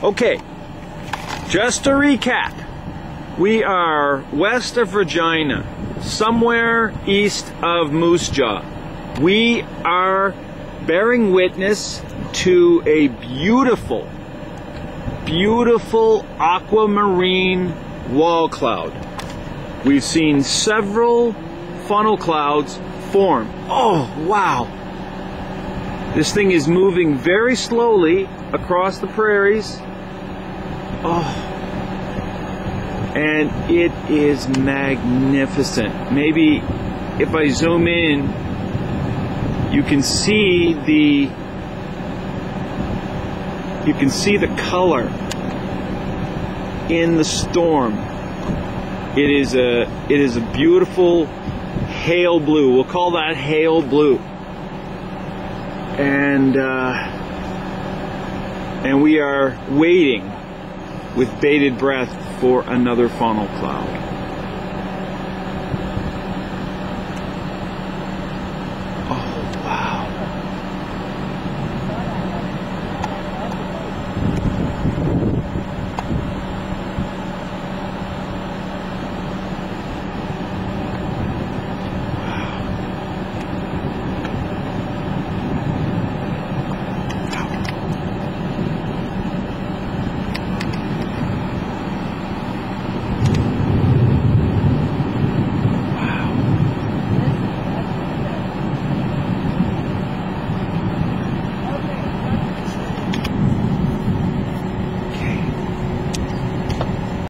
Okay, just to recap, we are west of Regina, somewhere east of Moosejaw. We are bearing witness to a beautiful, beautiful aquamarine wall cloud. We've seen several funnel clouds form. Oh, wow! This thing is moving very slowly across the prairies. Oh, and it is magnificent. Maybe if I zoom in, you can see the color in the storm. It is a beautiful hail blue. We'll call that hail blue. And we are waiting with bated breath for another funnel cloud.